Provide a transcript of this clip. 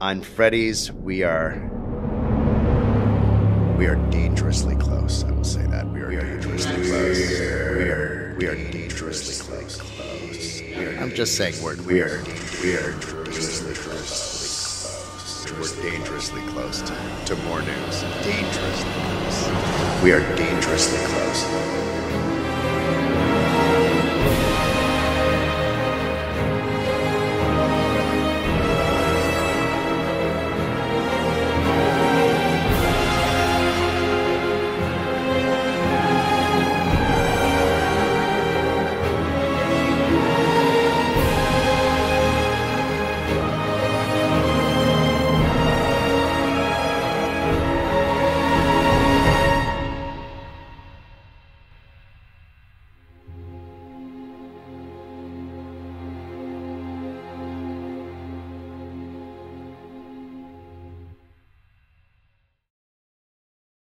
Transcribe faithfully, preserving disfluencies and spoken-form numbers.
On Freddy's, we are we are dangerously close. I will say that we are, we are dangerously close. We are we are dangerously close. close. I'm just saying word. We are we are dangerously close. We're dangerously close to, to more news. Dangerously close. We are dangerously close.